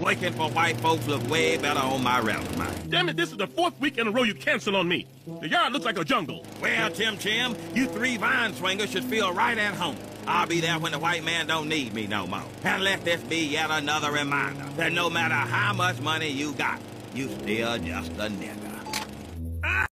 working for white folks look way better on my resume. Damn it, this is the fourth week in a row you cancel on me. The yard looks like a jungle. Well, Tim, you three vine swingers should feel right at home. I'll be there when the white man don't need me no more. And let this be yet another reminder that no matter how much money you got, you still just a nigga.